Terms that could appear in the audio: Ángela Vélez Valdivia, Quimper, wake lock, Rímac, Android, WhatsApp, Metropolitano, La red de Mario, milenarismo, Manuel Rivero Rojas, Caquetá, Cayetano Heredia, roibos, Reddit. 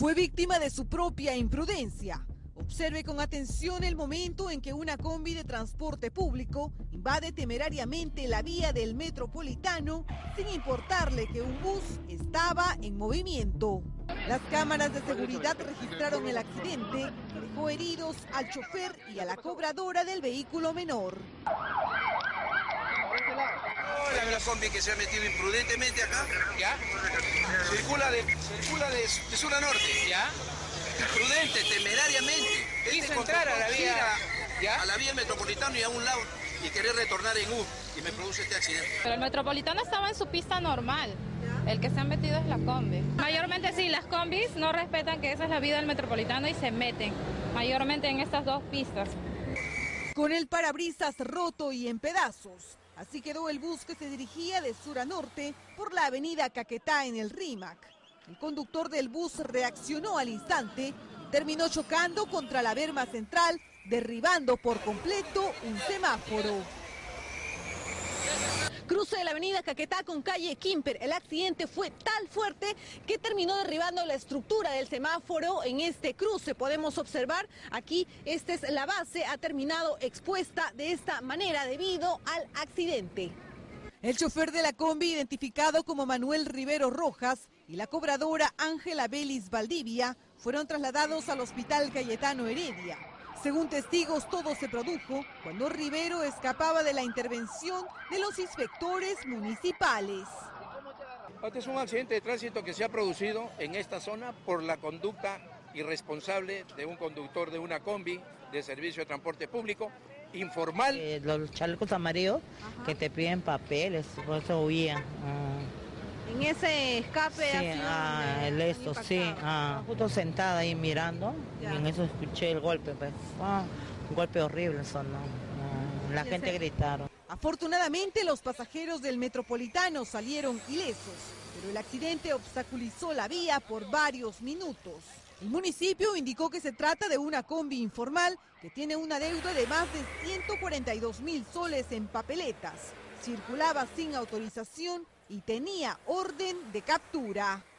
fue víctima de su propia imprudencia. Observe con atención el momento en que una combi de transporte público invade temerariamente la vía del Metropolitano, sin importarle que un bus estaba en movimiento. Las cámaras de seguridad registraron el accidente, que dejó heridos al chofer y a la cobradora del vehículo menor. La combi que se ha metido imprudentemente acá, ¿ya? Circula de sur a norte, ¿ya? Prudente, temerariamente. Quiso entrar a la vía, ¿ya? A la vía Metropolitano y a un lado, y querer retornar en U, y me produce este accidente. Pero el Metropolitano estaba en su pista normal, el que se han metido es la combi. Mayormente sí, las combis no respetan que esa es la vía del Metropolitano y se meten, mayormente en estas dos pistas. Con el parabrisas roto y en pedazos, así quedó el bus que se dirigía de sur a norte por la avenida Caquetá en el Rímac. El conductor del bus reaccionó al instante y terminó chocando contra la berma central, derribando por completo un semáforo. Cruce de la avenida Caquetá con calle Quimper. El accidente fue tan fuerte que terminó derribando la estructura del semáforo en este cruce. Podemos observar aquí, esta es la base, ha terminado expuesta de esta manera debido al accidente. El chofer de la combi, identificado como Manuel Rivero Rojas, y la cobradora Ángela Vélez Valdivia fueron trasladados al hospital Cayetano Heredia. Según testigos, todo se produjo cuando Rivero escapaba de la intervención de los inspectores municipales. Este es un accidente de tránsito que se ha producido en esta zona por la conducta irresponsable de un conductor de una combi de servicio de transporte público, informal. Los chalecos amarillos, ajá, que te piden papeles, por eso huían. En ese escape, sí, justo sentada ahí mirando, ya. Y en eso escuché el golpe, pues, un golpe horrible sonó, la gente gritaron. Afortunadamente los pasajeros del Metropolitano salieron ilesos, pero el accidente obstaculizó la vía por varios minutos. El municipio indicó que se trata de una combi informal que tiene una deuda de más de 142.000 soles en papeletas, circulaba sin autorización y tenía orden de captura.